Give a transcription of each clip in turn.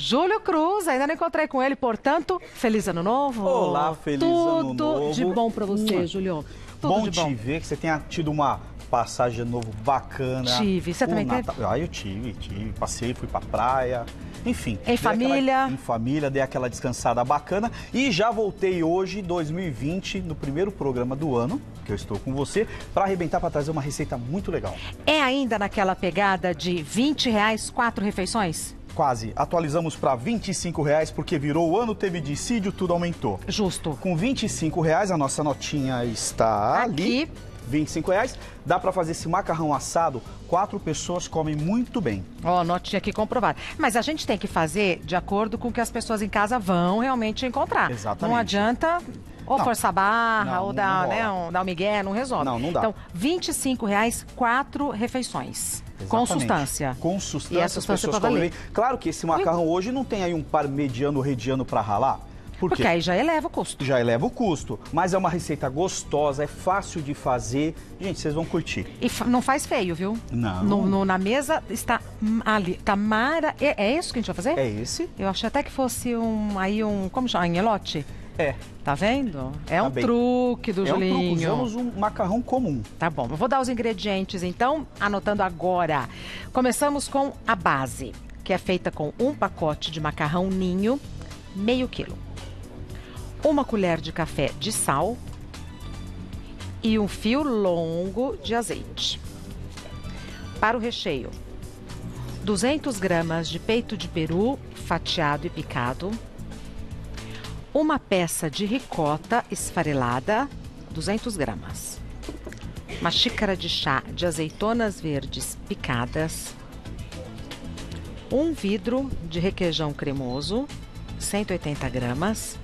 Júlio Cruz, ainda não encontrei com ele, portanto, feliz ano novo. Olá, feliz ano novo. Tudo de bom pra você, Júlio. Bom te ver, que você tenha tido uma passagem de novo bacana. Tive, você também teve? Ah, eu tive. Passei, fui pra praia, enfim. Em família. Em família, dei aquela descansada bacana. E já voltei hoje, 2020, no primeiro programa do ano, que eu estou com você, pra arrebentar, pra trazer uma receita muito legal. É ainda naquela pegada de R$20, 4 refeições? Quase. Atualizamos para R$25, porque virou o ano, teve dissídio, tudo aumentou. Justo. Com R$25, a nossa notinha está aqui. Ali. R$25. Dá para fazer esse macarrão assado, 4 pessoas comem muito bem. Ó, notinha aqui comprovada. Mas a gente tem que fazer de acordo com o que as pessoas em casa vão realmente encontrar. Exatamente. Não adianta... Ou não, força a barra, não, ou dá, né, dá um migué, não resolve. Não, não dá. Então, R$25, 4 refeições. Exatamente. Com sustância. Com sustância, e a sustância as pessoas comem bem. Claro que esse macarrão hoje não tem aí um parmegiano, rediano para ralar. Porque aí já eleva o custo. Já eleva o custo. Mas é uma receita gostosa, é fácil de fazer. Gente, vocês vão curtir. E não faz feio, viu? Não. Na mesa está ali, tá mara... É isso que a gente vai fazer? É esse. Eu achei até que fosse um como chama? Anhelote? É. Tá vendo? É um truque do Julinho. É um truque, usamos um macarrão comum. Tá bom, eu vou dar os ingredientes então, anotando agora. Começamos com a base, que é feita com 1 pacote de macarrão ninho, meio quilo. 1 colher de café de sal e 1 fio longo de azeite. Para o recheio, 200 gramas de peito de peru fatiado e picado. 1 peça de ricota esfarelada, 200 gramas. 1 xícara de chá de azeitonas verdes picadas. 1 vidro de requeijão cremoso, 180 gramas.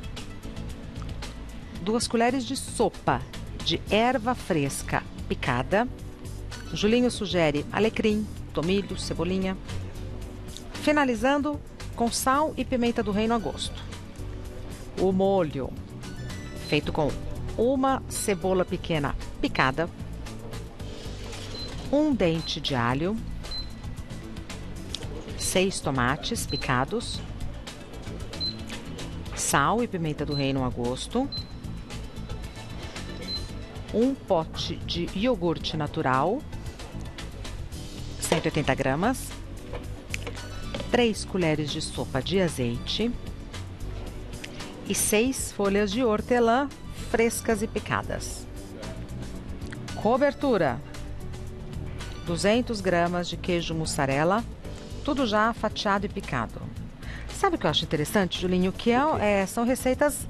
2 colheres de sopa de erva fresca picada. Julinho sugere alecrim, tomilho, cebolinha. Finalizando com sal e pimenta do reino a gosto. O molho, feito com 1 cebola pequena picada, 1 dente de alho, 6 tomates picados, sal e pimenta do reino a gosto, 1 pote de iogurte natural, 180 gramas, 3 colheres de sopa de azeite, e 6 folhas de hortelã frescas e picadas. Cobertura. 200 gramas de queijo mussarela, tudo já fatiado e picado. Sabe o que eu acho interessante, Julinho? Que são receitas...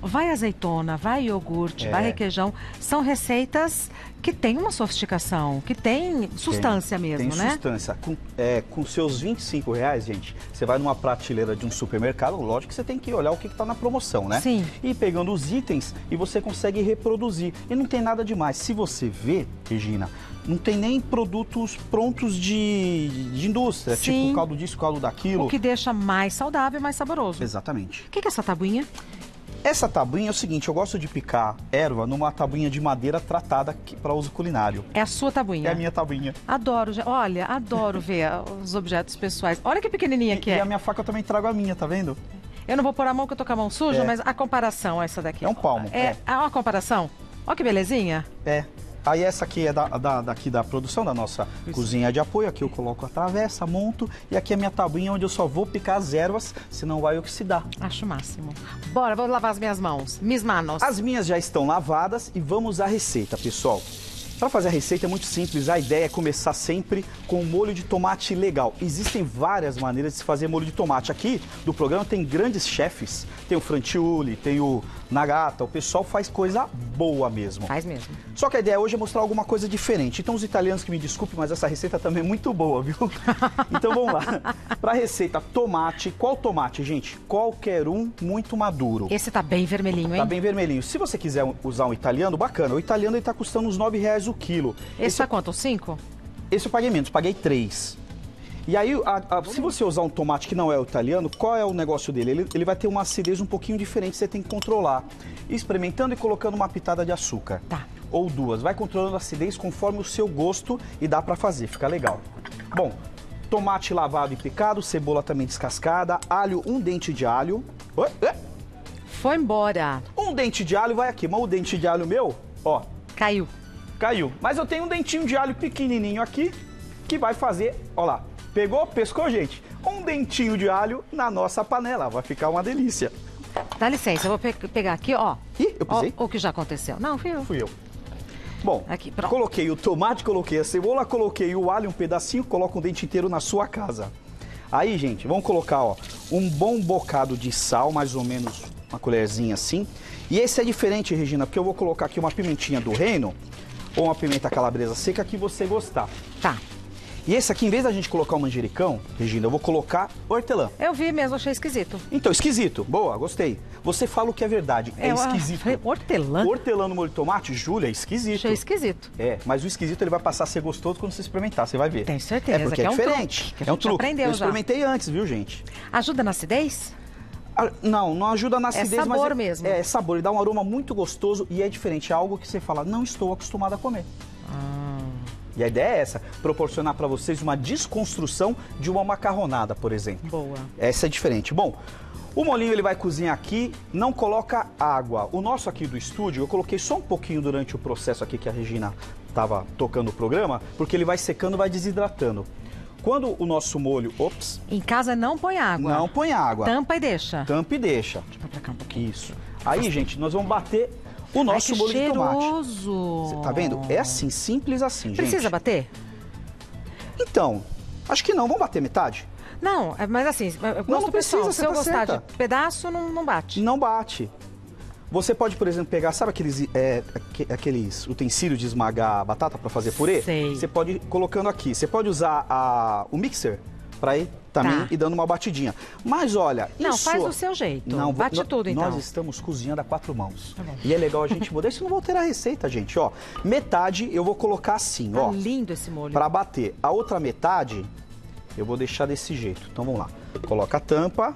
Vai azeitona, vai iogurte, vai requeijão. São receitas que têm uma sofisticação, que têm sustância mesmo, né? Tem sustância. Com seus R$25, gente, você vai numa prateleira de um supermercado, lógico que você tem que olhar o que está na promoção, né? Sim. E pegando os itens e você consegue reproduzir. E não tem nada demais. Se você vê, Regina, não tem nem produtos prontos de indústria. Sim. Tipo caldo disso, caldo daquilo. O que deixa mais saudável e mais saboroso. Exatamente. O que é essa tabuinha? Essa tabuinha é o seguinte, eu gosto de picar erva numa tabuinha de madeira tratada para uso culinário. É a sua tabuinha? É a minha tabuinha. Adoro, olha, adoro ver os objetos pessoais. Olha que pequenininha que é. E a minha faca eu também trago a minha, tá vendo? Eu não vou pôr a mão que eu tô com a mão suja, mas a comparação é essa daqui. É um palmo. É uma comparação. Olha que belezinha. É. Aí essa aqui é daqui da produção, da nossa cozinha de apoio. Aqui eu coloco a travessa, monto. E aqui é a minha tabuinha onde eu só vou picar as ervas, senão vai oxidar. Acho o máximo. Bora, vou lavar as minhas mãos. Mis manos. As minhas já estão lavadas e vamos à receita, pessoal. Para fazer a receita é muito simples, a ideia é começar sempre com um molho de tomate legal. Existem várias maneiras de se fazer molho de tomate. Aqui do programa tem grandes chefes, tem o Frantiuli, tem o Nagata, o pessoal faz coisa boa mesmo. Faz mesmo. Só que a ideia hoje é mostrar alguma coisa diferente. Então os italianos que me desculpem, mas essa receita também é muito boa, viu? Então vamos lá. Para a receita, tomate. Qual tomate, gente? Qualquer um muito maduro. Esse tá bem vermelhinho, hein? Tá bem vermelhinho. Se você quiser usar um italiano, bacana. O italiano ele tá custando uns R$9 o quilo. Esse é quanto? 5? Esse eu paguei menos, paguei 3. E aí, se você usar um tomate que não é o italiano, qual é o negócio dele? Ele vai ter uma acidez um pouquinho diferente, você tem que controlar. Experimentando e colocando uma pitada de açúcar. Tá. Ou 2. Vai controlando a acidez conforme o seu gosto e dá pra fazer, fica legal. Bom, tomate lavado e picado, cebola também descascada, alho, um dente de alho. Foi embora. Um dente de alho vai aqui, mas o dente de alho meu, ó. Caiu. Caiu. Mas eu tenho um dentinho de alho pequenininho aqui, que vai fazer, ó lá. Pegou, pescou, gente? Um dentinho de alho na nossa panela, vai ficar uma delícia. Dá licença, eu vou pegar aqui, ó. Ih, eu pisei? Ó, o que já aconteceu. Não, fui eu. Fui eu. Bom, aqui, coloquei o tomate, coloquei a cebola, coloquei o alho, um pedacinho, coloca um dente inteiro na sua casa. Aí, gente, vamos colocar, ó, um bom bocado de sal, mais ou menos uma colherzinha assim. E esse é diferente, Regina, porque eu vou colocar aqui uma pimentinha do reino ou uma pimenta calabresa seca que você gostar. Tá. E esse aqui, em vez da gente colocar o manjericão, Regina, eu vou colocar hortelã. Eu vi mesmo, achei esquisito. Então, esquisito. Boa, gostei. Você fala o que é verdade, é esquisito. Falei, hortelã? Hortelã no molho de tomate, Júlia, é esquisito. Achei esquisito. É, mas o esquisito ele vai passar a ser gostoso quando você experimentar, você vai ver. Tenho certeza. É porque é diferente. É um truque. Eu experimentei antes, viu, gente? Ajuda na acidez? Não, não ajuda na acidez, mas... É sabor mesmo. É sabor, ele dá um aroma muito gostoso e é diferente. É algo que você fala, não estou acostumado a comer. E a ideia é essa, proporcionar para vocês uma desconstrução de uma macarronada, por exemplo. Boa. Essa é diferente. Bom, o molinho ele vai cozinhar aqui, não coloca água. O nosso aqui do estúdio, eu coloquei só um pouquinho durante o processo aqui que a Regina estava tocando o programa, porque ele vai secando, vai desidratando. Quando o nosso molho... Ops. Em casa não põe água. Não põe água. Tampa e deixa. Tampa e deixa. Deixa pra cá um pouquinho. Isso. Aí, gente, nós vamos bater... O nosso molho de tomate. Cheiroso. Tá vendo? É assim, simples assim, gente. Precisa bater? Então, acho que não. Vamos bater metade? Não, mas assim, eu gosto do pessoal. Se eu gostar de pedaço, não bate. Não bate. Você pode, por exemplo, pegar, sabe aqueles utensílios de esmagar batata para fazer purê? Sei. Você pode ir colocando aqui. Você pode usar o mixer para ir também e dando uma batidinha. Mas olha... Não, faz do seu jeito. Não, bate tudo, então. Nós estamos cozinhando a quatro mãos. Tá, e é legal a gente mudar. Isso não vou alterar a receita, gente. Ó, metade eu vou colocar assim, ó. Tá lindo esse molho. Pra bater. A outra metade eu vou deixar desse jeito. Então vamos lá. Coloca a tampa.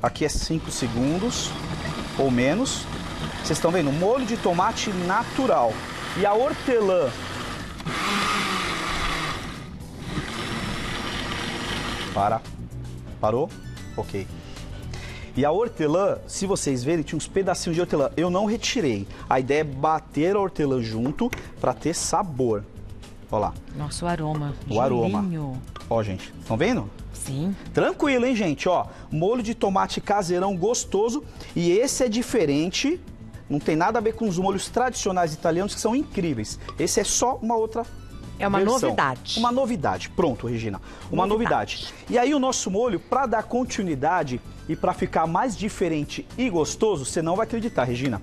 Aqui é 5 segundos ou menos. Vocês estão vendo? Molho de tomate natural. E a hortelã... Parou? Ok. E a hortelã, se vocês verem, tinha uns pedacinhos de hortelã. Eu não retirei. A ideia é bater a hortelã junto para ter sabor. Olha lá. Nossa, o aroma. O aroma. Ó, gente. Estão vendo? Sim. Tranquilo, hein, gente? Ó, molho de tomate caseirão gostoso. E esse é diferente. Não tem nada a ver com os molhos tradicionais italianos, que são incríveis. Esse é só uma outra... É uma novidade. Uma novidade. Pronto, Regina. Uma novidade. E aí o nosso molho, para dar continuidade e para ficar mais diferente e gostoso, você não vai acreditar, Regina.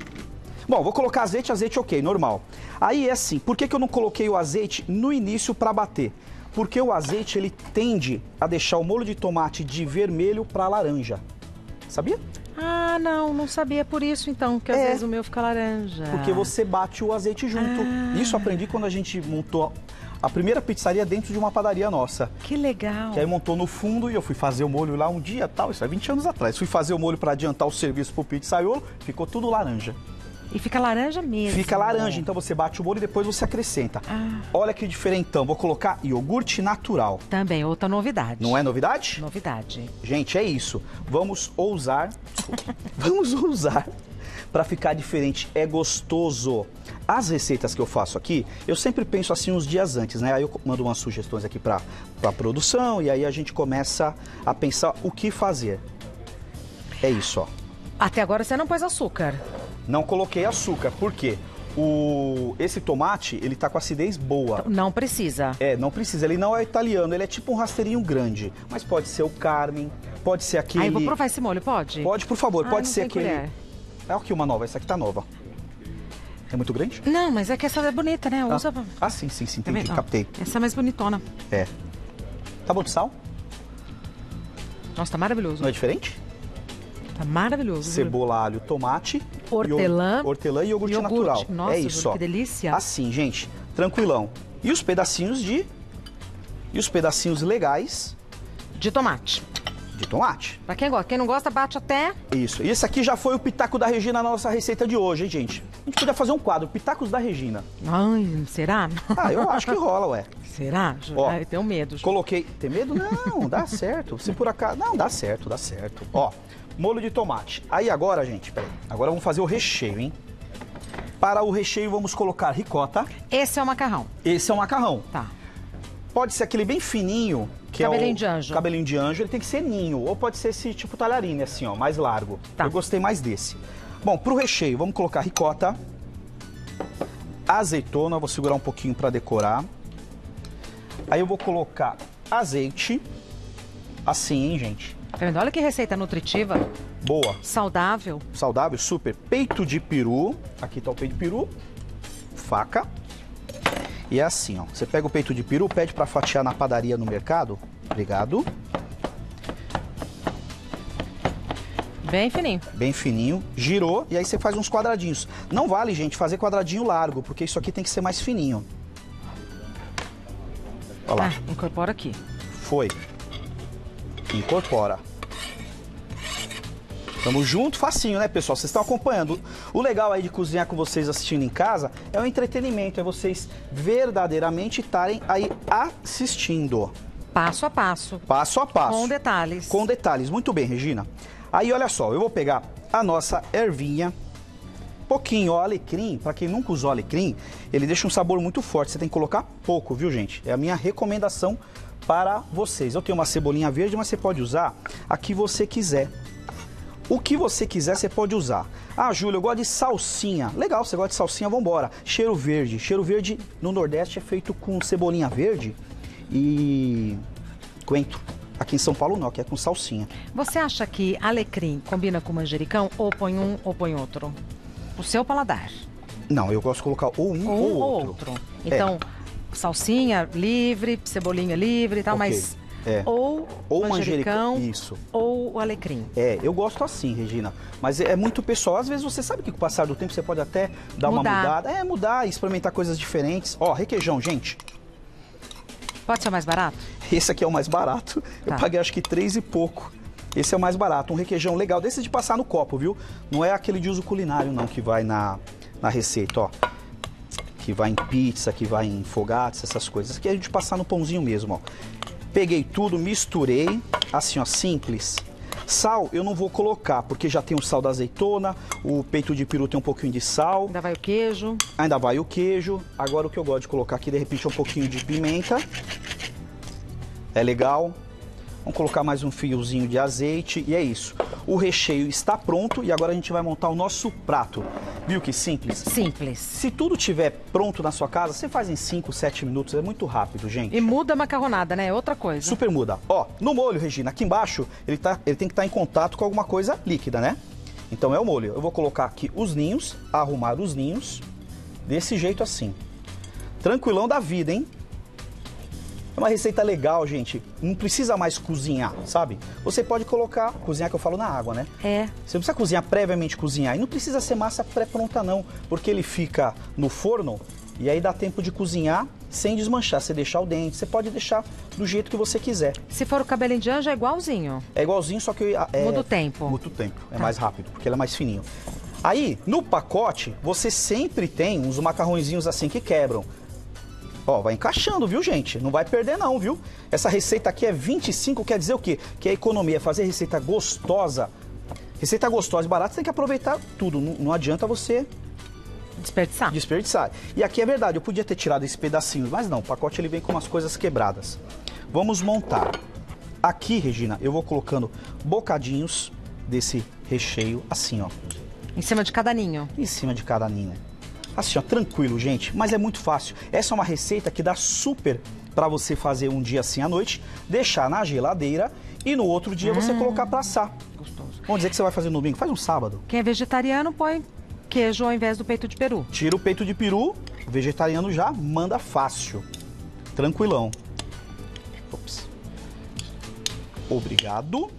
Bom, vou colocar azeite, ok, normal. Aí é assim, por que eu não coloquei o azeite no início para bater? Porque o azeite, ele tende a deixar o molho de tomate de vermelho para laranja. Sabia? Ah, não sabia, por isso então, que às vezes o meu fica laranja. Porque você bate o azeite junto. Isso aprendi quando a gente montou a primeira pizzaria dentro de uma padaria nossa. Que legal. Que aí montou no fundo e eu fui fazer o molho lá um dia, tal, isso é 20 anos atrás. Fui fazer o molho para adiantar o serviço pro pizzaiolo, ficou tudo laranja. E fica laranja mesmo. Fica laranja, então você bate o molho e depois você acrescenta. Olha que diferentão, vou colocar iogurte natural. Também, outra novidade. Não é novidade? Novidade. Gente, é isso. Vamos ousar. Vamos ousar para ficar diferente. É gostoso. As receitas que eu faço aqui, eu sempre penso assim uns dias antes, né? Aí eu mando umas sugestões aqui para a produção e aí a gente começa a pensar o que fazer. É isso, ó. Até agora você não pôs açúcar. Não coloquei açúcar, porque esse tomate, ele tá com acidez boa. Não precisa. É, não precisa. Ele não é italiano, ele é tipo um rasteirinho grande. Mas pode ser o Carmen, pode ser aquele... Aí eu vou provar esse molho, pode? Pode, por favor, pode ser aquele... É aqui uma nova, essa aqui tá nova. É muito grande? Não, mas é que essa é bonita, né? Usa... Ah, sim, entendi, captei. Essa é mais bonitona. É. Tá bom de sal? Nossa, tá maravilhoso. Não é diferente? Tá maravilhoso. Cebola, alho, tomate. Hortelã e iogurte natural. Nossa, é isso, que delícia. Assim, gente, tranquilão. E os pedacinhos legais. De tomate. de tomate. Pra quem gosta. Quem não gosta, bate até... Isso. E esse aqui já foi o pitaco da Regina na nossa receita de hoje, hein, gente? A gente podia fazer um quadro, Pitacos da Regina. Ai, será? Ah, eu acho que rola, ué. Será? Ó, eu tenho medo. Coloquei... Tem medo? Não, dá certo. Se por acaso... Não, dá certo, dá certo. Ó, molho de tomate. Aí agora, gente, peraí. Agora vamos fazer o recheio, hein? Para o recheio, vamos colocar ricota. Esse é o macarrão. Esse é o macarrão. Tá. Pode ser aquele bem fininho, que cabelinho é o de anjo. Cabelinho de anjo, ele tem que ser ninho. Ou pode ser esse tipo talharine, assim, ó, mais largo. Tá. Eu gostei mais desse. Bom, pro recheio, vamos colocar ricota, azeitona, vou segurar um pouquinho pra decorar. Aí eu vou colocar azeite, assim, hein, gente? Tá vendo? Olha que receita nutritiva. Boa. Saudável. Saudável, super. Peito de peru, aqui tá o peito de peru, faca. E é assim, ó, você pega o peito de peru, pede pra fatiar na padaria no mercado. Obrigado. Bem fininho. Bem fininho. Girou e aí você faz uns quadradinhos. Não vale, gente, fazer quadradinho largo, porque isso aqui tem que ser mais fininho. Olha lá. Ah, incorpora aqui. Foi. Incorpora. Tamo junto, facinho, né, pessoal? Vocês estão acompanhando. O legal aí de cozinhar com vocês assistindo em casa é o entretenimento, é vocês verdadeiramente estarem aí assistindo. Passo a passo. Passo a passo. Com detalhes. Com detalhes. Muito bem, Regina. Aí, olha só, eu vou pegar a nossa ervinha, pouquinho, ó, alecrim. Pra quem nunca usou alecrim, ele deixa um sabor muito forte. Você tem que colocar pouco, viu, gente? É a minha recomendação para vocês. Eu tenho uma cebolinha verde, mas você pode usar a que você quiser. O que você quiser, você pode usar. Ah, Júlio, eu gosto de salsinha. Legal, você gosta de salsinha, vambora. Cheiro verde. Cheiro verde no Nordeste é feito com cebolinha verde e coentro. Aqui em São Paulo não, aqui é com salsinha. Você acha que alecrim combina com manjericão ou põe um ou põe outro? O seu paladar. Não, eu gosto de colocar ou um ou outro. Então, salsinha livre, cebolinha livre e tal, okay. Mas... É. Ou manjericão, isso. Ou alecrim. É, eu gosto assim, Regina. Mas é muito pessoal. Às vezes você sabe que com o passar do tempo você pode até dar uma mudada. É, mudar, experimentar coisas diferentes. Ó, requeijão, gente. Pode ser o mais barato? Esse aqui é o mais barato. Tá. Eu paguei acho que 3 e pouco. Esse é o mais barato. Um requeijão legal. Desse de passar no copo, viu? Não é aquele de uso culinário, não, que vai na receita, ó. Que vai em pizza, que vai em fogatas, essas coisas. Aqui é de passar no pãozinho mesmo, ó. Peguei tudo, misturei, assim ó, simples. Sal eu não vou colocar, porque já tem o sal da azeitona, o peito de peru tem um pouquinho de sal. Ainda vai o queijo. Ainda vai o queijo. Agora o que eu gosto de colocar aqui, de repente, é um pouquinho de pimenta. É legal. Vamos colocar mais um fiozinho de azeite e é isso. O recheio está pronto e agora a gente vai montar o nosso prato. Viu que simples? Simples. Se tudo estiver pronto na sua casa, você faz em 5, 7 minutos, é muito rápido, gente. E muda a macarronada, né? É outra coisa. Super muda. Ó, no molho, Regina, aqui embaixo, ele tem que estar em contato com alguma coisa líquida, né? Então é o molho. Eu vou colocar aqui os ninhos, arrumar os ninhos, desse jeito assim. Tranquilão da vida, hein? É uma receita legal, gente. Não precisa mais cozinhar, sabe? Você pode colocar... Cozinhar que eu falo na água, né? É. Você não precisa cozinhar, previamente cozinhar. E não precisa ser massa pré-pronta, não. Porque ele fica no forno e aí dá tempo de cozinhar sem desmanchar. Você deixar o dente, você pode deixar do jeito que você quiser. Se for o cabelinho de anjo, é igualzinho? É igualzinho, só que... Muda o tempo. Muda o tempo. É mais rápido, porque ele é mais fininho. Aí, no pacote, você sempre tem uns macarrõezinhos assim que quebram. Ó, vai encaixando, viu, gente? Não vai perder não, viu? Essa receita aqui é 25, quer dizer o quê? Que é economia, fazer receita gostosa. Receita gostosa e barata, você tem que aproveitar tudo. Não adianta você... Desperdiçar. Desperdiçar. E aqui é verdade, eu podia ter tirado esse pedacinho, mas não, o pacote ele vem com umas coisas quebradas. Vamos montar. Aqui, Regina, eu vou colocando bocadinhos desse recheio assim, ó. Em cima de cada ninho. Em cima de cada ninho. Assim, ó, tranquilo, gente, mas é muito fácil. Essa é uma receita que dá super pra você fazer um dia assim à noite, deixar na geladeira e no outro dia você colocar pra assar. Gostoso. Vamos dizer que você vai fazer no domingo, faz um sábado. Quem é vegetariano põe queijo ao invés do peito de peru. Tira o peito de peru, vegetariano já manda fácil. Tranquilão. Ops. Obrigado.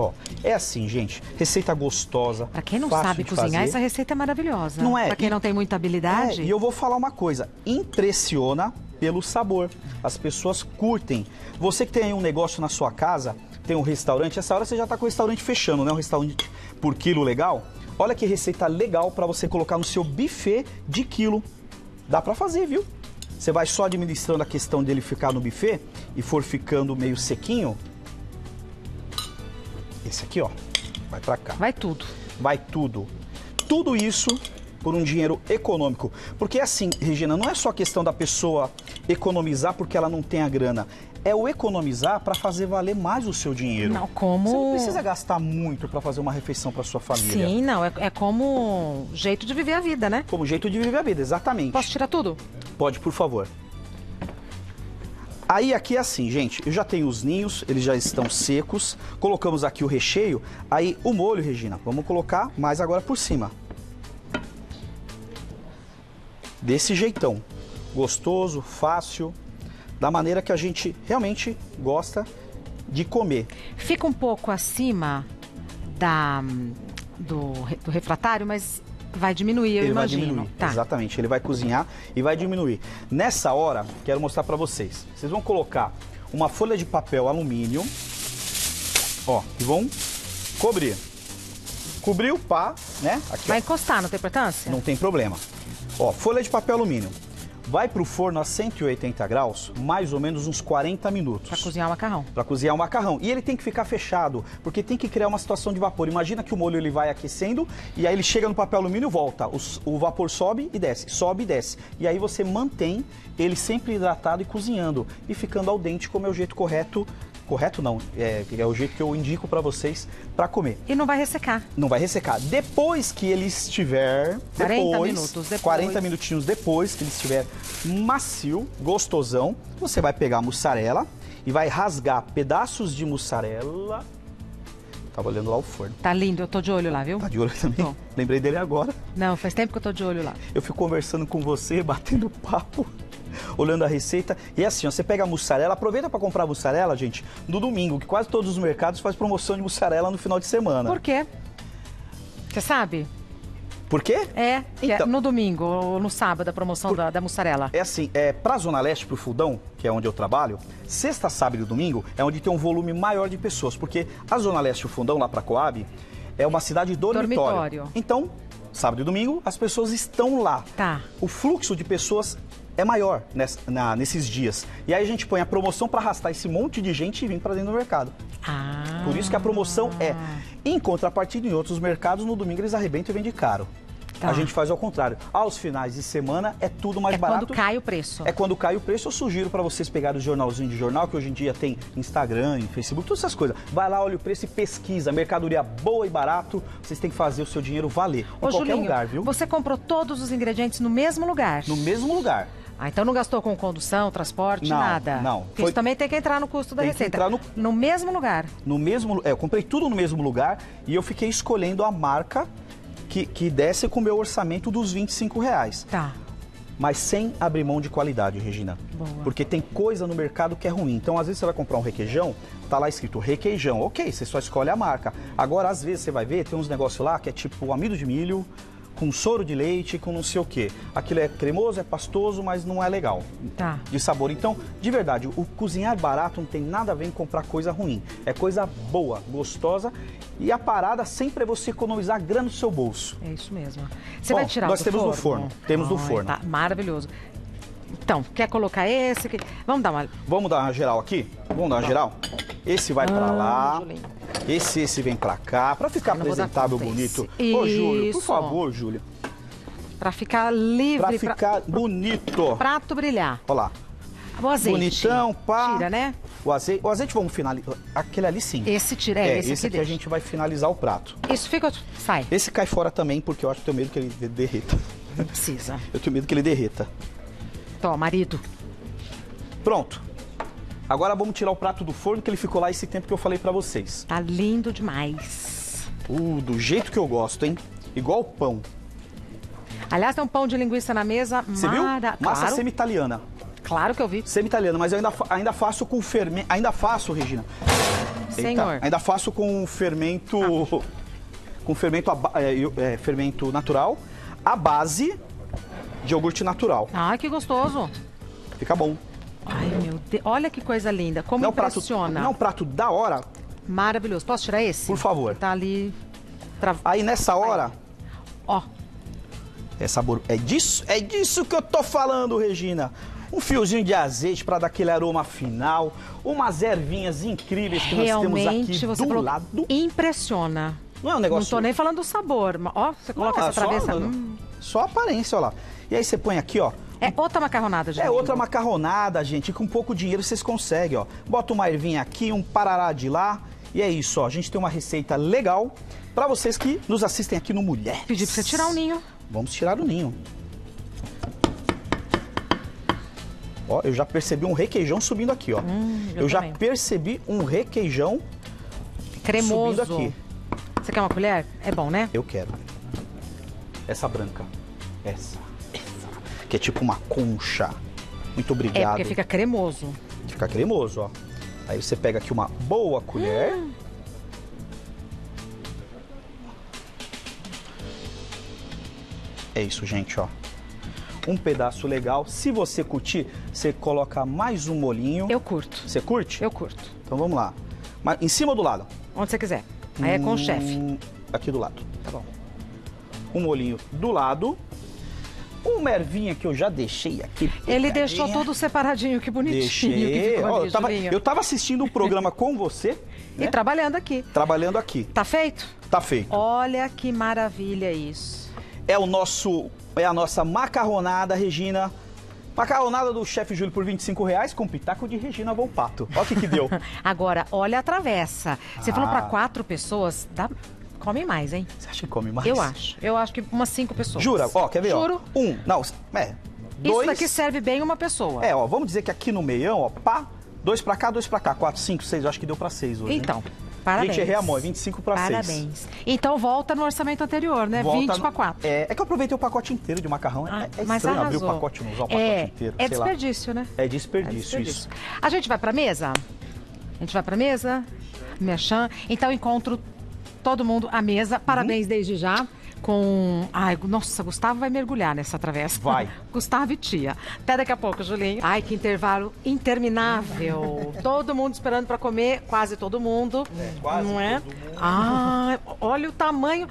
Ó, é assim, gente, receita gostosa. Pra quem não sabe cozinhar, essa receita é maravilhosa. Não é? Pra quem não tem muita habilidade. É, e eu vou falar uma coisa, impressiona pelo sabor. As pessoas curtem. Você que tem um negócio na sua casa, tem um restaurante, essa hora você já está com o restaurante fechando, né? Um restaurante por quilo legal. Olha que receita legal para você colocar no seu buffet de quilo. Dá para fazer, viu? Você vai só administrando a questão dele ficar no buffet e for ficando meio sequinho. Esse aqui, ó, vai para cá. Vai tudo. Vai tudo. Tudo isso por um dinheiro econômico. Porque assim, Regina, não é só questão da pessoa economizar porque ela não tem a grana. É o economizar para fazer valer mais o seu dinheiro. Não, como... Você não precisa gastar muito para fazer uma refeição para sua família. Sim, não. É como jeito de viver a vida, né? Como jeito de viver a vida, exatamente. Posso tirar tudo? Pode, por favor. Aí aqui é assim, gente. Eu já tenho os ninhos, eles já estão secos. Colocamos aqui o recheio. Aí o molho, Regina, vamos colocar mais agora por cima. Desse jeitão. Gostoso, fácil, da maneira que a gente realmente gosta de comer. Fica um pouco acima do refratário, mas vai diminuir, eu imagino. Vai diminuir, tá. Exatamente. Ele vai cozinhar e vai diminuir. Nessa hora, quero mostrar pra vocês. Vocês vão colocar uma folha de papel alumínio, ó, e vão cobrir. Cobriu, pá, né? Aqui, vai encostar, não tem importância? Não tem problema. Ó, folha de papel alumínio. Vai pro forno a 180 graus, mais ou menos uns 40 minutos. Para cozinhar o macarrão. Para cozinhar o macarrão. E ele tem que ficar fechado, porque tem que criar uma situação de vapor. Imagina que o molho ele vai aquecendo e aí ele chega no papel alumínio e volta. O vapor sobe e desce, sobe e desce. E aí você mantém ele sempre hidratado e cozinhando. E ficando ao dente, como é o jeito correto. Correto não, é o jeito que eu indico para vocês para comer. E não vai ressecar. Não vai ressecar. Depois que ele estiver... 40 minutinhos depois que ele estiver... macio, gostosão, você vai pegar a mussarela e vai rasgar pedaços de mussarela. Tava olhando lá o forno. Tá lindo, eu tô de olho lá, viu? Tá de olho também? Tô. Lembrei dele agora. Não, faz tempo que eu tô de olho lá. Eu fico conversando com você, batendo papo, olhando a receita. E assim, ó, você pega a mussarela, aproveita pra comprar mussarela, gente, no domingo, que quase todos os mercados fazem promoção de mussarela no final de semana. Por quê? Você sabe? Por quê? Então, no domingo ou no sábado a promoção da mussarela. É assim, pra Zona Leste, pro Fundão, que é onde eu trabalho, sexta, sábado e domingo é onde tem um volume maior de pessoas, porque a Zona Leste e o Fundão, lá pra Coab, é uma cidade dormitório. Então, sábado e domingo, as pessoas estão lá. Tá. O fluxo de pessoas é maior nesses dias. E aí a gente põe a promoção pra arrastar esse monte de gente e vir pra dentro do mercado. Ah. Por isso que a promoção é... Em contrapartida, em outros mercados, no domingo eles arrebentam e vendem caro. Tá. A gente faz ao contrário. Aos finais de semana é tudo mais barato. É quando cai o preço. É quando cai o preço. Eu sugiro para vocês pegarem o jornalzinho de jornal, que hoje em dia tem Instagram, Facebook, todas essas coisas. Vai lá, olha o preço e pesquisa. Mercadoria boa e barato. Vocês têm que fazer o seu dinheiro valer. Ô, em qualquer Julinho, lugar, viu? Você comprou todos os ingredientes no mesmo lugar? No mesmo lugar. Ah, então não gastou com condução, transporte, não, nada? Não, foi... Isso também tem que entrar no custo da receita. Tem que entrar no mesmo lugar? No mesmo... eu comprei tudo no mesmo lugar e eu fiquei escolhendo a marca que desse com o meu orçamento dos R$25. Tá. Mas sem abrir mão de qualidade, Regina. Boa. Porque tem coisa no mercado que é ruim. Então, às vezes, você vai comprar um requeijão, tá lá escrito requeijão. Ok, você só escolhe a marca. Agora, às vezes, você vai ver, tem uns negócios lá que é tipo amido de milho... com soro de leite, com não sei o quê. Aquilo é cremoso, é pastoso, mas não é legal. Tá. De sabor. Então, de verdade, o cozinhar barato não tem nada a ver em comprar coisa ruim. É coisa boa, gostosa. E a parada sempre é você economizar grana no seu bolso. É isso mesmo. Você vai tirar nós do forno? Nós temos no forno. Temos no forno. Tá maravilhoso. Então, quer colocar esse? Vamos dar uma... Vamos dar uma geral aqui? Vamos dar uma geral? Esse vai pra lá. Julinho. Esse vem pra cá, pra ficar apresentável, bonito. Isso. Ô, Júlio, por favor, Júlio. Pra ficar livre. Pra ficar bonito. Prato brilhar. Olha lá. O azeite. Bonitão, pá. Tira, né? O azeite vamos finalizar. Aquele ali sim. Esse tira, esse aqui a gente vai finalizar o prato. Isso fica... Sai. Esse cai fora também, porque eu acho que tenho medo que ele derreta. Não precisa. Eu tenho medo que ele derreta. Tô, marido. Pronto. Agora vamos tirar o prato do forno, que ele ficou lá esse tempo que eu falei pra vocês. Tá lindo demais. Do jeito que eu gosto, hein? Igual pão. Aliás, tem um pão de linguiça na mesa. Você viu? Massa semi-italiana. Claro que eu vi. Semi-italiana, mas eu ainda faço com fermento... Ainda faço, Regina. Senhor. Eita, ainda faço com fermento... Com fermento natural. A base de iogurte natural. Ah, que gostoso. Fica bom. Ai, meu Deus. Olha que coisa linda. Como impressiona. Não é um prato da hora, Maravilhoso. Posso tirar esse? Por favor. Tá ali... Aí nessa hora... Ó. É sabor... É disso que eu tô falando, Regina. Um fiozinho de azeite para dar aquele aroma final. Umas ervinhas incríveis que realmente, nós temos aqui você do lado. Impressiona. Não é um negócio... Não tô nem falando do sabor. Ó, você coloca essa travessa... Só a aparência, ó lá. E aí você põe aqui, ó. É outra macarronada, gente. É outra macarronada, gente. E com pouco dinheiro vocês conseguem, ó. Bota uma ervinha aqui, um parará de lá. E é isso, ó. A gente tem uma receita legal pra vocês que nos assistem aqui no Mulheres. Pedi pra você tirar o ninho. Vamos tirar o ninho. Ó, eu já percebi um requeijão subindo aqui, ó. Eu já percebi um requeijão cremoso subindo aqui. Você quer uma colher? É bom, né? Eu quero. Essa branca. Essa. Que é tipo uma concha. Muito obrigado. É, porque fica cremoso. Fica cremoso, ó. Aí você pega aqui uma boa colher. É isso, gente, ó. Um pedaço legal. Se você curtir, você coloca mais um molinho. Eu curto. Você curte? Eu curto. Então vamos lá. Mas em cima ou do lado? Onde você quiser. Aí é com o chefe. Aqui do lado. Tá bom. Um molinho do lado. Uma ervinha que eu já deixei aqui. Ele deixou tudo separadinho, que bonitinho. Deixei. Que ficou ali, eu tava assistindo um programa com você. Né? E trabalhando aqui. Trabalhando aqui. Tá feito? Tá feito. Olha que maravilha isso. É a nossa macarronada, Regina. Macarronada do chefe Júlio por R$25,00 com pitaco de Regina Volpato. Olha o que deu. Agora, olha a travessa. Você falou para 4 pessoas, dá... Come mais, hein? Você acha que come mais? Eu acho. Eu acho que umas 5 pessoas. Jura? Ó, quer ver? Juro. Ó, 2. Isso daqui serve bem uma pessoa. É, ó, vamos dizer que aqui no meião, ó, 2 pra cá, 4, 5, 6. Eu acho que deu pra 6 hoje. Então, né? Parabéns. A gente errei a mão, é 25 pra 6. Parabéns. Então volta no orçamento anterior, né? Volta 20 pra 4. É que eu aproveitei o pacote inteiro de macarrão. Mas estranho abrir o pacote e não usar o pacote inteiro. É desperdício, né? É desperdício, isso. A gente vai pra mesa? Mexam. Então encontro... Todo mundo à mesa, parabéns desde já com... Ai, nossa, Gustavo vai mergulhar nessa travessa. Vai. Gustavo e tia. Até daqui a pouco, Julinho. Ai, que intervalo interminável. Todo mundo esperando para comer, quase todo mundo. É, quase não é? Todo mundo. Ah, olha o tamanho.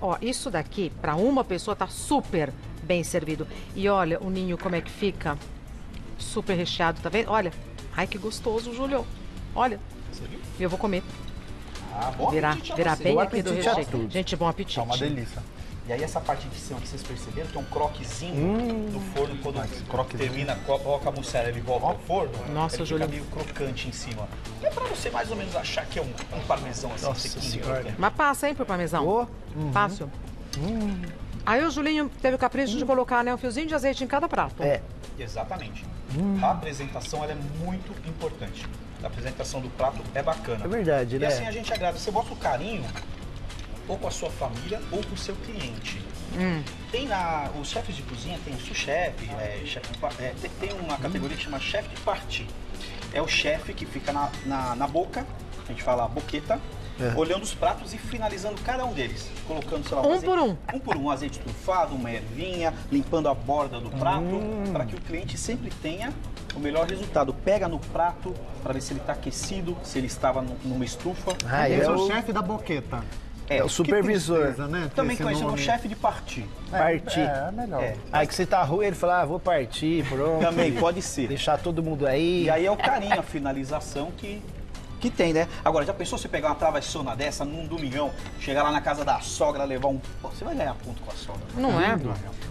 Ó, isso daqui, para uma pessoa, tá super bem servido. E olha o ninho como é que fica. Super recheado, tá vendo? Olha. Ai, que gostoso, Júlio. Olha. Eu vou comer. Ah, virar bem aqui do recheio. Gente, bom apetite. É uma delícia. E aí essa parte de cima que vocês perceberam, tem um croquezinho do forno. Quando o croque termina, coloca a mussarela e volta ao forno. Nossa, Júlio. Fica meio crocante em cima. É pra você mais ou menos achar que é um parmesão assim. Nossa, mas passa, hein, pro parmesão. Fácil. Aí o Julinho teve o capricho de colocar, né, um fiozinho de azeite em cada prato. É, exatamente. A apresentação, ela é muito importante. A apresentação do prato é bacana. É verdade, né? E assim a gente agrada. Você bota o carinho ou com a sua família ou com o seu cliente. Tem os chefes de cozinha, tem o sous-chefe, tem uma categoria que chama chefe de partie. É o chefe que fica na boca, a gente fala boqueta, olhando os pratos e finalizando cada um deles. Colocando, sei lá, um por um, azeite trufado, uma ervinha, limpando a borda do prato, para que o cliente sempre tenha o melhor resultado. Pega no prato para ver se ele está aquecido, se ele estava numa estufa. Ah, é o chefe da boqueta. É o supervisor. Tristeza, né? Também conhecido como chefe de partir. Partir. É melhor. É. Aí que você tá ruim, ele fala, vou partir, pronto. Também pode ser. Deixar todo mundo aí. E aí é o carinho, a finalização que tem, né? Agora, já pensou você pegar uma travessona dessa num domingão, chegar lá na casa da sogra, levar um... Pô, você vai ganhar ponto com a sogra. Não é?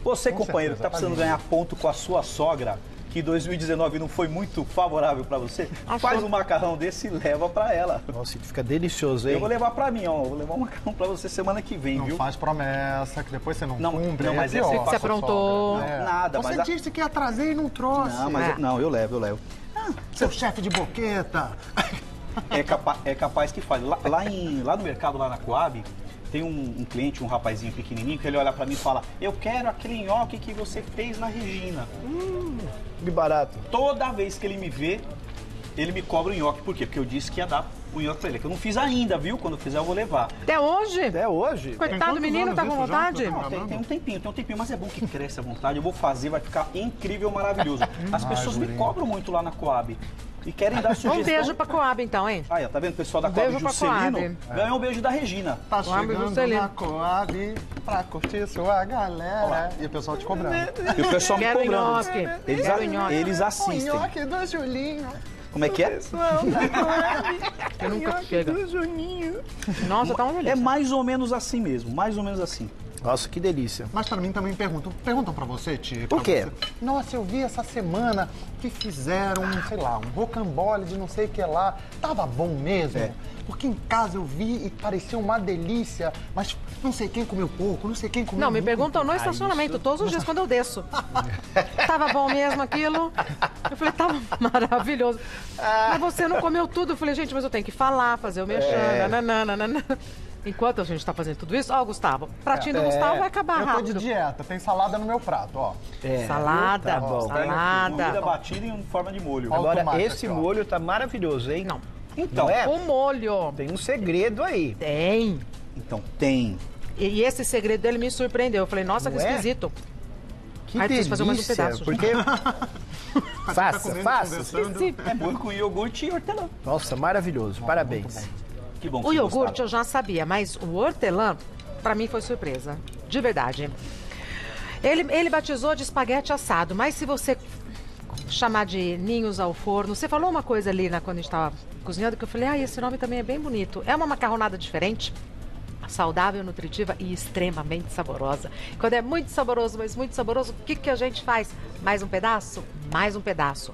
Você, companheiro, que tá precisando ganhar ponto com a sua sogra, que 2019 não foi muito favorável para você, faz um macarrão desse e leva para ela. Nossa, fica delicioso, hein? Eu vou levar para mim, ó. Vou levar um macarrão para você semana que vem, viu? Não faz promessa, que depois você não cumpre. Não, mas é pior. Você aprontou. Não, nada. Você disse que ia trazer e não trouxe. Não, mas eu levo. Ah, seu chefe de boqueta. É capaz que faz. Lá no mercado, lá na Coab, tem um cliente, um rapazinho pequenininho, que ele olha pra mim e fala, eu quero aquele nhoque que você fez na Regina. Que barato. Toda vez que ele me vê, ele me cobra o nhoque. Por quê? Porque eu disse que ia dar punhoca pra ele, que eu não fiz ainda, viu? Quando eu fizer, eu vou levar. Até hoje? Até hoje. Coitado do menino, tá com vontade? Não, tem um tempinho, mas é bom que cresça à vontade. Eu vou fazer, vai ficar incrível, maravilhoso. As pessoas me cobram muito lá na Coab. E querem dar sugestão. Um beijo pra Coab, então, hein? Aí, ó, tá vendo o pessoal da Coab, Juscelino? Ganhou um beijo da Regina. Tá chegando na Coab pra curtir sua galera. Olá. E o pessoal te cobrando. E o pessoal me cobrando. Eles assistem. O nhoque do Julinho. Como é que é? Eu nunca chega. Nossa, tá uma beleza. É mais ou menos assim mesmo, mais ou menos assim. Nossa, que delícia. Mas pra mim também perguntam pra você, Tio. Por quê? Você. Nossa, eu vi essa semana que fizeram, sei lá, um rocambole de não sei o que lá. Tava bom mesmo? É. Porque em casa eu vi e parecia uma delícia, mas não sei quem comeu pouco, não sei quem comeu muito. Não, me perguntam no estacionamento, todos os dias quando eu desço. Tava bom mesmo aquilo? Eu falei, tava maravilhoso. Mas você não comeu tudo? Eu falei, gente, mas eu tenho que falar, fazer o merchan, nananana. Enquanto a gente tá fazendo tudo isso, ó, Gustavo, pratinho do Gustavo vai acabar rápido. Eu tô de dieta, tem salada no meu prato, ó. Salada, tá bom. Salada. Comida batida em forma de molho. Agora, esse molho tá maravilhoso, hein? Não. Então, o molho. Tem um segredo aí. Tem. Então, tem. E esse segredo dele me surpreendeu. Eu falei, nossa, que esquisito. Que delícia, preciso fazer mais um pedaço. Porque... faça. É bom com iogurte e hortelã. Nossa, maravilhoso. Parabéns. Que bom que o iogurte eu já sabia, mas o hortelã, pra mim, foi surpresa. De verdade. Ele batizou de espaguete assado, mas se você chamar de ninhos ao forno... Você falou uma coisa ali quando a gente tava cozinhando, que eu falei, esse nome também é bem bonito. É uma macarronada diferente, saudável, nutritiva e extremamente saborosa. Quando é muito saboroso, mas muito saboroso, o que a gente faz? Mais um pedaço? Mais um pedaço.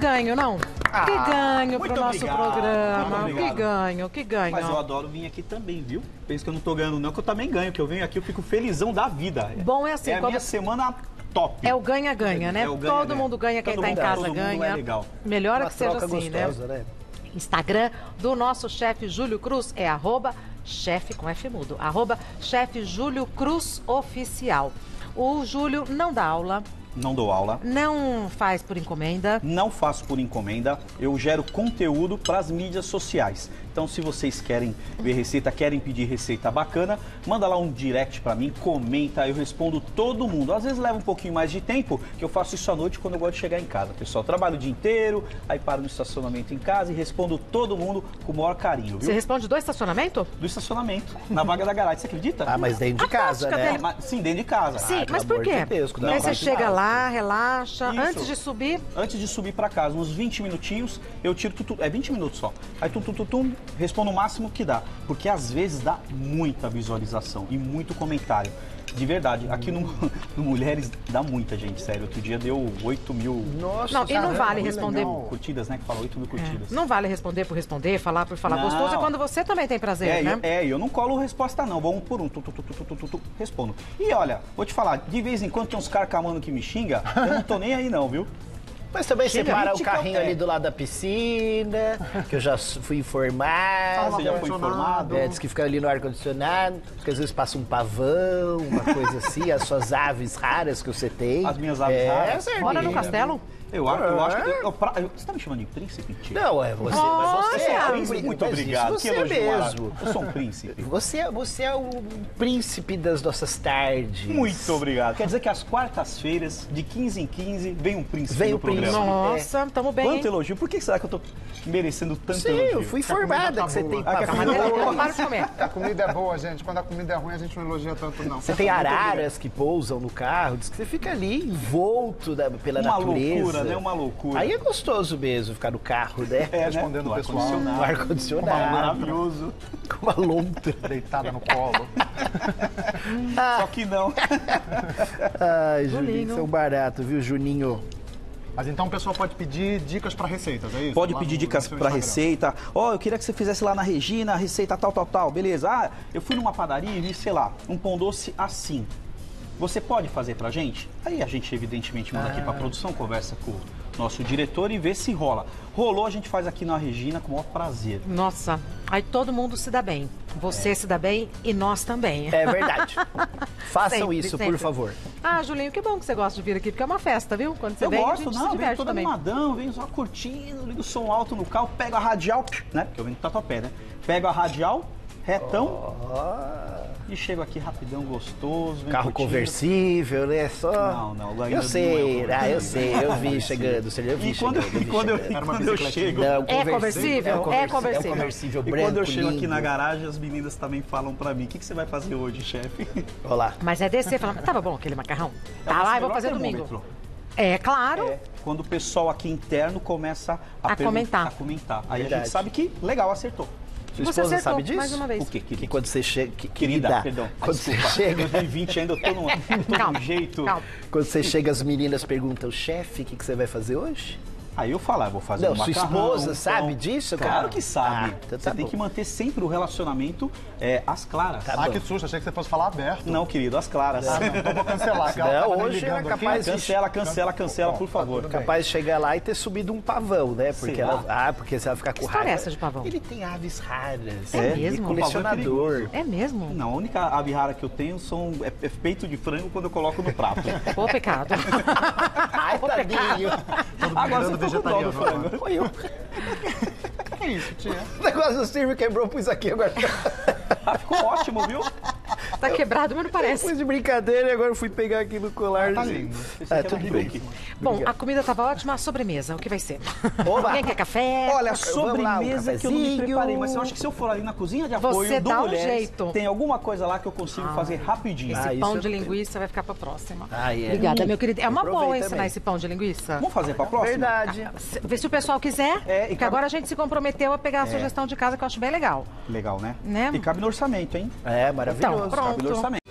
Ganho, não? Que ganho pro nosso programa. Que ganho. Mas eu adoro vir aqui também, viu? Penso que eu não tô ganhando não, que eu também ganho, que eu venho aqui, eu fico felizão da vida. Bom, é assim. É a minha semana top. É o ganha-ganha, né? Todo mundo ganha, quem tá em casa ganha. Melhor é que seja assim, né? Instagram do nosso chefe Júlio Cruz é @chefe Júlio Cruz Oficial. O Júlio não dá aula. Não dou aula. Não faz por encomenda. Não faço por encomenda. Eu gero conteúdo para as mídias sociais. Então, se vocês querem ver receita, querem pedir receita bacana, manda lá um direct para mim, comenta, eu respondo todo mundo. Às vezes leva um pouquinho mais de tempo, que eu faço isso à noite quando eu gosto de chegar em casa. Pessoal, trabalho o dia inteiro, aí paro no estacionamento em casa e respondo todo mundo com o maior carinho, viu? Você responde do estacionamento? Do estacionamento, na vaga da garagem, você acredita? Ah, mas dentro de casa, né? Sim, dentro de casa. Sim, mas por quê? Aí você chega lá, relaxa. Isso. Antes de subir? Antes de subir para casa, uns 20 minutinhos, eu tiro tudo. É 20 minutos só. Aí respondo o máximo que dá. Porque às vezes dá muita visualização e muito comentário. De verdade, aqui no Mulheres dá muita gente, sério. Outro dia deu 8 mil... Nossa, não, e não vale responder... Legal. Curtidas, né? Que fala 8 mil curtidas. Não vale responder por responder, falar por falar. Não. Gostoso é quando você também tem prazer, né? Eu não colo resposta não, vou um por um, respondo. E olha, vou te falar, de vez em quando tem uns carcamano que me xinga, eu não tô nem aí não, viu? Mas também você para o carrinho ali do lado da piscina, que eu já fui informado. Ah, você já foi informado? Diz que fica ali no ar-condicionado, porque às vezes passa um pavão, uma coisa assim, as suas aves raras que você tem. As minhas aves raras? Mora no castelo? Eu acho que... Você está me chamando de príncipe, Tio? Não, você. Mas você é um príncipe. Muito obrigado. Você é mesmo. Eu sou um príncipe. Você é o príncipe das nossas tardes. Muito obrigado. Quer dizer que às quartas-feiras, de 15 em 15, vem um príncipe no programa. Nossa, tamo bem. Quanto elogio. Por que será que eu tô merecendo tanto elogio? Sim, eu fui informada que você tem... A comida é boa, gente. Quando a comida é ruim, a gente não elogia tanto, não. Você tem araras que pousam no carro. Diz que você fica ali envolto pela natureza. É uma loucura. Aí é gostoso mesmo ficar no carro, né? Respondendo o pessoal. No ar-condicionado. Maravilhoso. Com uma lontra. Deitada no colo. Só que não. Ai, Julinho, isso é um barato, viu, Juninho? Mas então o pessoal pode pedir dicas para receitas, é isso? Pode pedir dicas para receita. Ó, eu queria que você fizesse lá na Regina, receita tal. Beleza. Ah, eu fui numa padaria e vi, sei lá, um pão doce assim. Você pode fazer pra gente? Aí a gente, evidentemente, manda aqui pra produção, conversa com nosso diretor, e ver se rola. Rolou, a gente faz aqui na Regina com o maior prazer. Nossa, aí todo mundo se dá bem. Você se dá bem e nós também. É verdade. Façam isso, sempre, por favor. Ah, Julinho, que bom que você gosta de vir aqui, porque é uma festa, viu? Quando você vem, a gente se diverte todo também. Eu gosto, animadão, venho só curtindo, ligo o som alto no carro, pego a radial, né? Porque eu venho do Tatuapé, né? Pego a radial, retão... E chego aqui rapidão, gostoso. Carro conversível, né? Só... Não. Eu sei, eu vi chegando. E quando eu chego... É conversível branco, e quando eu chego aqui na garagem, as meninas também falam pra mim, o que você vai fazer hoje, chefe? Olá. Mas é descer e falar, tava bom aquele macarrão? Tá lá, eu vou fazer domingo. É, claro. É, quando o pessoal aqui interno começa a comentar. Aí a gente sabe que, legal, acertou. Sua esposa sabe disso? Mais uma vez. O quê? Que quando você chega... Querida, perdão. Quando você chega... Em 2020 ainda eu tô num jeito... Calma. Quando você chega, as meninas perguntam, chefe, o que você vai fazer hoje? Aí eu falo, vou fazer um macarrão... Não, sua esposa sabe disso? Claro que sabe. Você tem que manter sempre o relacionamento às claras. Ah, que susto, achei que você fosse falar aberto. Não, querido, às claras. Ah, não, então vou cancelar. Não, hoje é capaz de... Cancela, por favor. Capaz de chegar lá e ter subido um pavão, né? Porque ela... Ah, porque você vai ficar com raiva. Que história é essa de pavão? Ele tem aves raras. É mesmo? Colecionador. É mesmo? Não, a única ave rara que eu tenho é peito de frango quando eu coloco no prato. Ô, pecado. Ai, tadinho. Agora vegetariano. Foi eu. Que isso, tia? O negócio do Silvio quebrou, pus aqui agora. Ah, ficou ótimo, viu? Tá quebrado, mas não parece. Foi de brincadeira e agora eu fui pegar aqui no colar. Ah, tá lindo. Tudo bem. Bom, a comida tava ótima, a sobremesa, o que vai ser? Oba. Alguém quer café? Olha, a sobremesa que eu não me preparei, mas eu acho que se eu for ali na cozinha de apoio do Mulheres, tem alguma coisa lá que eu consigo fazer rapidinho. Esse pão de linguiça vai ficar pra próxima. Obrigada, meu querido. É uma boa ensinar esse pão de linguiça. Vamos fazer pra próxima? Verdade. Vê se o pessoal quiser, porque agora a gente se comprometeu a pegar a sugestão de casa, que eu acho bem legal. Legal, né? E cabe no orçamento, hein? É, maravilhoso. Então, pronto. Cabe no orçamento.